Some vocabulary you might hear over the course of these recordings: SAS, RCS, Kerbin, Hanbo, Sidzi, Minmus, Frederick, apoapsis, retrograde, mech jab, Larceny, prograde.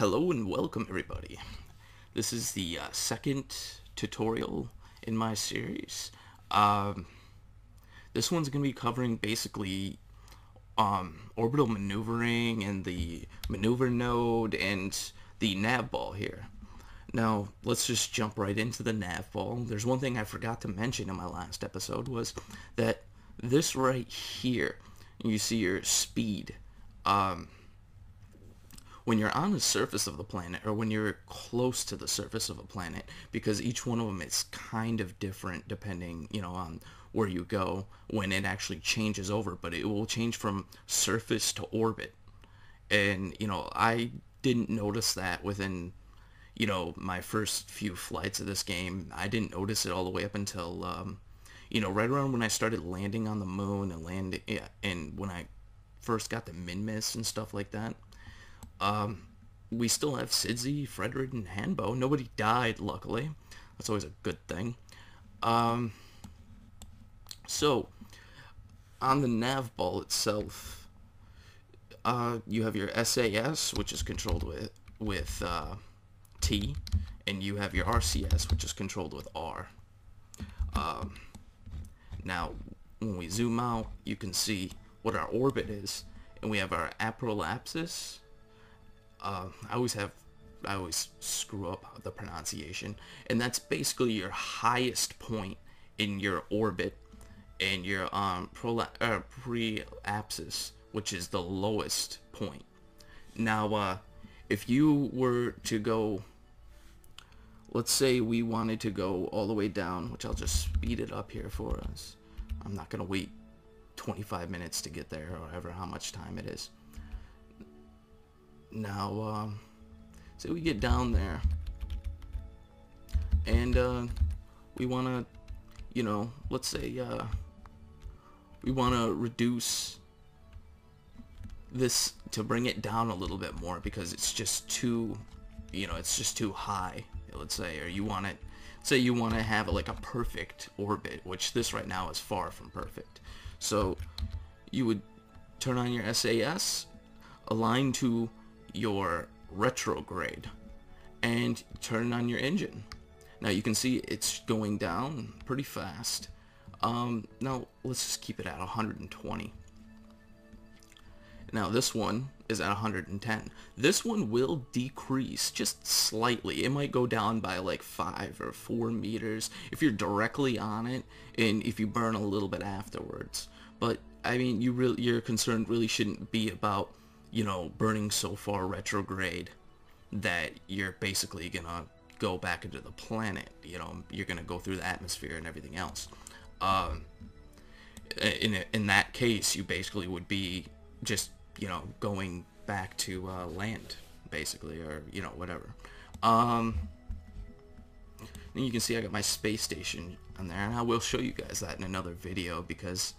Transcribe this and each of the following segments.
Hello and welcome everybody. This is the second tutorial in my series. This one's going to be covering basically orbital maneuvering and the maneuver node and the nav ball here. Now let's just jump right into the nav ball. There's one thing I forgot to mention in my last episode was that this right here, you see your speed. When you're on the surface of the planet, or when you're close to the surface of a planet, because each one of them is kind of different depending, you know, on where you go, when it actually changes over, but it will change from surface to orbit. And, you know, I didn't notice that within, you know, my first few flights of this game. I didn't notice it all the way up until, you know, right around when I started landing on the moon and when I first got the Minmus and stuff like that. We still have Sidzi, Frederick, and Hanbo. Nobody died, luckily. That's always a good thing. So, on the nav ball itself, you have your SAS, which is controlled with T, and you have your RCS, which is controlled with R. Now, when we zoom out, you can see what our orbit is, and we have our apoapsis. I always screw up the pronunciation, and that's basically your highest point in your orbit, and your preapsis, which is the lowest point. Now, if you were to go, let's say we wanted to go all the way down, which I'll just speed it up here for us. I'm not gonna wait 25 minutes to get there, or however how much time it is. Now, say we get down there, and we want to, you know, let's say we want to reduce this to bring it down a little bit more because it's just too, you know, it's just too high, let's say, or you want it, say you want to have like a perfect orbit, which this right now is far from perfect. So you would turn on your SAS, align to your retrograde, and turn on your engine. Now you can see it's going down pretty fast. Now let's just keep it at 120. Now this one is at 110. This one will decrease just slightly. It might go down by like 5 or 4 meters if you're directly on it, and if you burn a little bit afterwards. But I mean, you really, your concern really shouldn't be about, you know, burning so far retrograde that you're basically gonna go back into the planet. You know, you're gonna go through the atmosphere and everything else. In that case, you basically would be just, you know, going back to land, basically, or, you know, whatever. And you can see I got my space station on there, and I will show you guys that in another video, because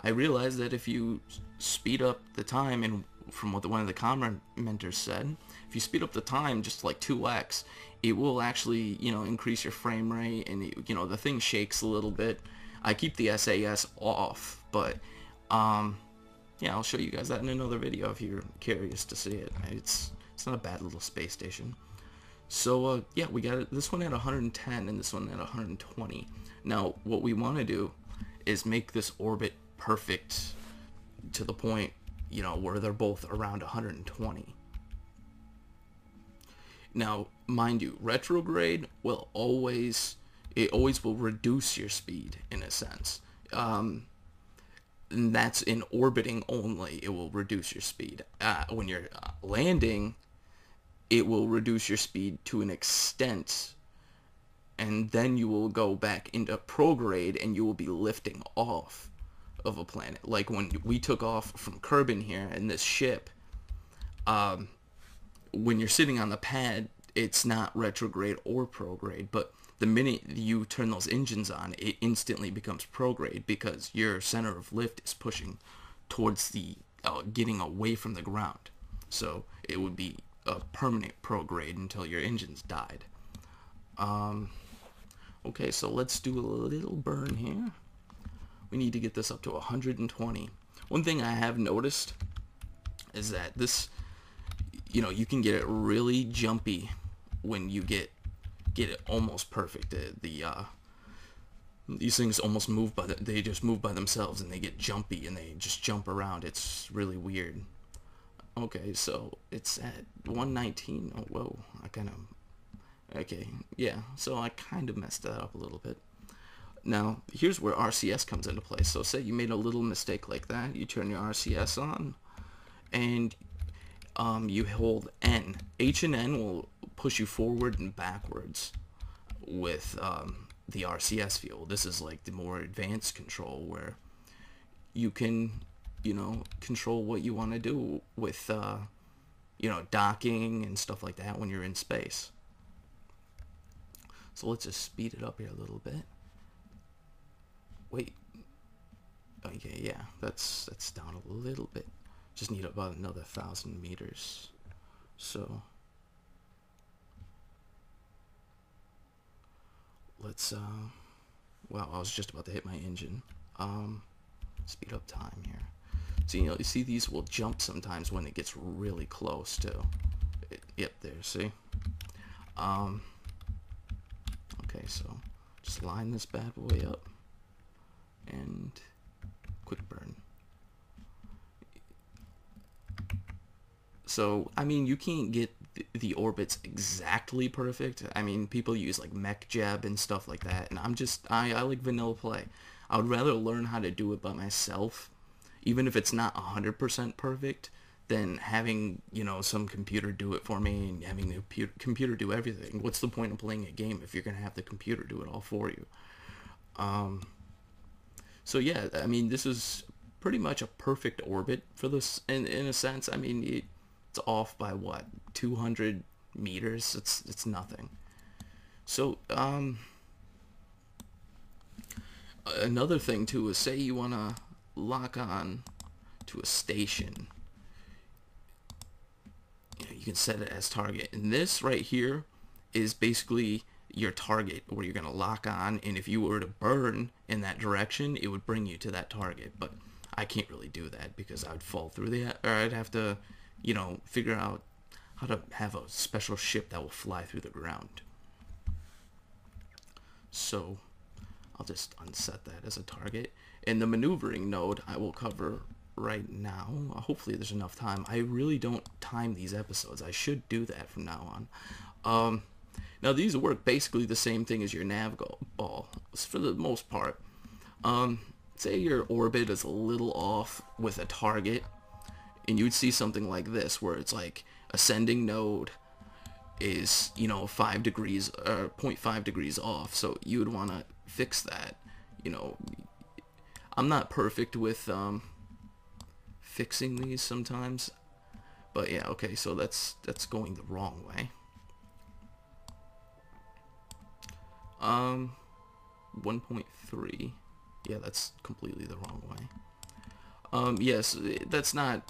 I realized that if you speed up the time, and from what one of the commenters said, if you speed up the time just like 2x, it will actually, you know, increase your frame rate, and it, you know, the thing shakes a little bit. I keep the SAS off, but yeah, I'll show you guys that in another video if you're curious to see it. It's not a bad little space station. So yeah, we got it, this one at 110 and this one at 120. Now what we want to do is make this orbit perfect to the point, you know, where they're both around 120. Now, mind you, retrograde will always, it always will reduce your speed in a sense. And that's in orbiting only, it will reduce your speed. When you're landing, it will reduce your speed to an extent, and then you will go back into prograde and you will be lifting off of a planet. Like when we took off from Kerbin here in this ship, when you're sitting on the pad, it's not retrograde or prograde, but the minute you turn those engines on, it instantly becomes prograde because your center of lift is pushing towards the getting away from the ground. So it would be a permanent prograde until your engines died. Okay, so let's do a little burn here. We need to get this up to 120. One thing I have noticed is that this, you know, you can get it really jumpy when you get it almost perfect. These things almost move by they just move by themselves, and they get jumpy and they just jump around. It's really weird. Okay, so it's at 119. Oh, whoa, I kind of, okay, yeah, so I kind of messed that up a little bit. Now, here's where RCS comes into play. So say you made a little mistake like that, you turn your RCS on, and you hold N. H and N will push you forward and backwards with the RCS fuel. This is like the more advanced control where you can, you know, control what you want to do with, you know, docking and stuff like that when you're in space. So let's just speed it up here a little bit. Wait. Okay, yeah, that's down a little bit. Just need about another 1,000 meters. So let's, wow, I was just about to hit my engine. Speed up time here. So, you know, you see these will jump sometimes when it gets really close to it. Yep, there, see? Okay, so just line this bad boy up and quick burn. So, I mean, you can't get the orbits exactly perfect. I mean, people use like mech jab and stuff like that, and I'm just, I like vanilla play. I would rather learn how to do it by myself, even if it's not 100% perfect, than having, you know, some computer do it for me and having the computer do everything. What's the point of playing a game if you're going to have the computer do it all for you? So yeah, I mean, this is pretty much a perfect orbit for this in a sense. I mean, it's off by what, 200 meters? It's nothing. So, another thing too is, say you want to lock on to a station, you know, you can set it as target, and this right here is basically your target where you're going to lock on, and if you were to burn in that direction, it would bring you to that target. But I can't really do that because I would fall through that, or I'd have to, you know, figure out how to have a special ship that will fly through the ground. So I'll just unset that as a target. And the maneuvering node I will cover right now. Hopefully there's enough time. I really don't time these episodes. I should do that from now on. Now these work basically the same thing as your nav ball, for the most part. Say your orbit is a little off with a target, and you'd see something like this, where it's like ascending node is, you know, 5 degrees or 0.5 degrees off. So you would want to fix that. You know, I'm not perfect with fixing these sometimes, but yeah, okay, so that's going the wrong way. 1.3, yeah, that's completely the wrong way. Yes, that's not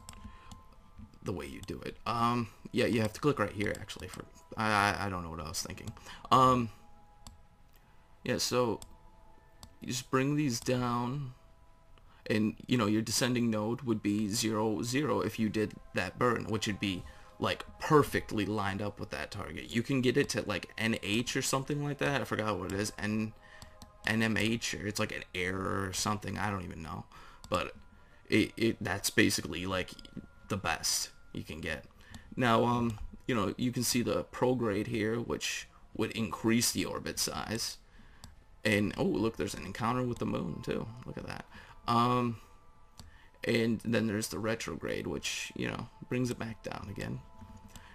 the way you do it. Yeah, you have to click right here actually for, I don't know what I was thinking. Yeah, so you just bring these down, and you know your descending node would be 0, 0 if you did that burn, which would be like perfectly lined up with that target. You can get it to like NH or something like that. I forgot what it is, NMH, or it's like an error or something. I don't even know, but that's basically like the best you can get. Now, you know, you can see the prograde here, which would increase the orbit size. And oh, look, there's an encounter with the moon too. Look at that. And then there's the retrograde, which, you know, brings it back down again.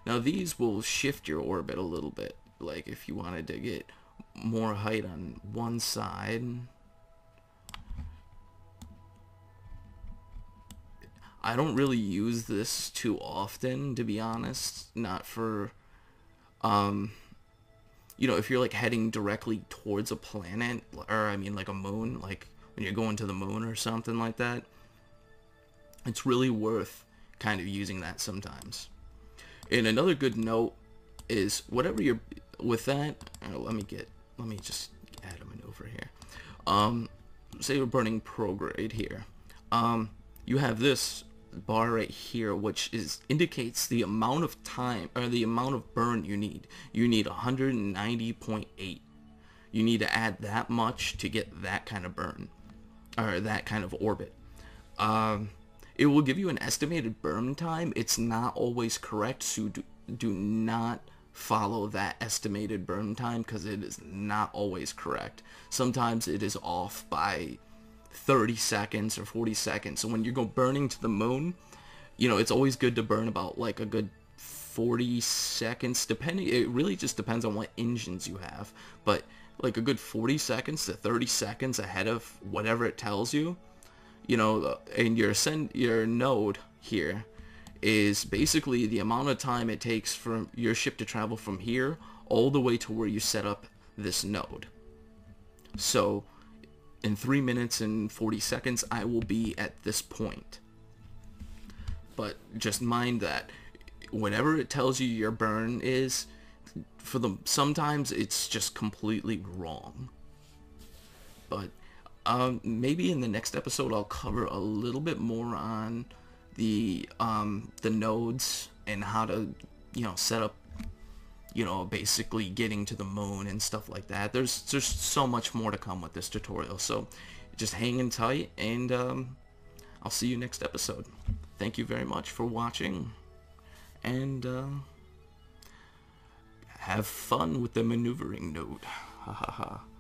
Now these will shift your orbit a little bit. Like if you wanted to get more height on one side, I don't really use this too often, to be honest. Not for, you know, if you're like heading directly towards a planet, or I mean like a moon, like when you're going to the moon or something like that, it's really worth kind of using that sometimes. And another good note is whatever you're with that, let me just add a maneuver here. Say you're burning prograde here. You have this bar right here, which is indicates the amount of time or the amount of burn you need. You need 190.8. You need to add that much to get that kind of burn or that kind of orbit. It will give you an estimated burn time. It's not always correct, so do not follow that estimated burn time because it is not always correct. Sometimes it is off by 30 seconds or 40 seconds. So when you go burning to the moon, you know, it's always good to burn about like a good 40 seconds, depending. It really just depends on what engines you have, but like a good 40 seconds to 30 seconds ahead of whatever it tells you, you know. And your node here is basically the amount of time it takes for your ship to travel from here all the way to where you set up this node. So in 3 minutes and 40 seconds I will be at this point. But just mind that whenever it tells you your burn is, sometimes it's just completely wrong. But maybe in the next episode I'll cover a little bit more on the nodes and how to, you know, set up, you know, basically getting to the moon and stuff like that. There's so much more to come with this tutorial, so just hang in tight, and I'll see you next episode. Thank you very much for watching, and have fun with the maneuvering node. Ha ha ha.